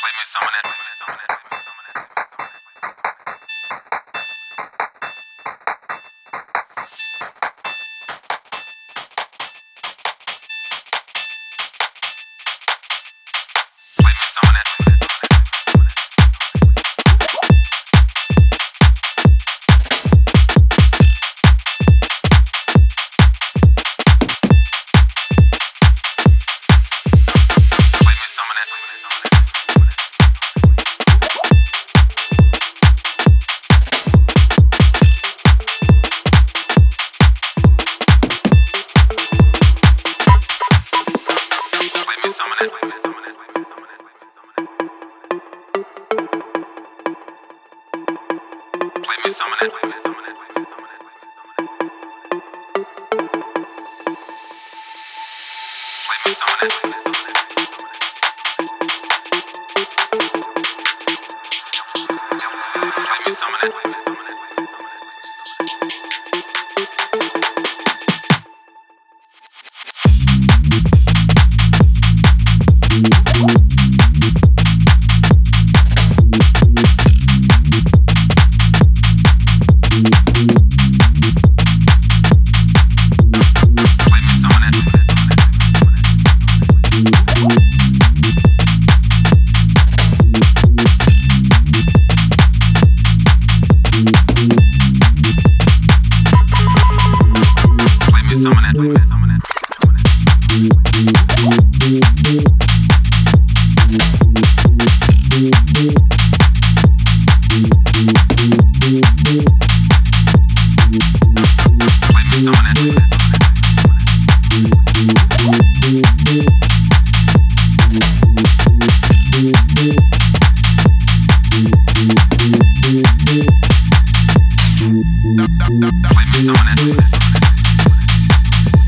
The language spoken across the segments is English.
Play me some of that.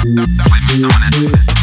Play me some of that.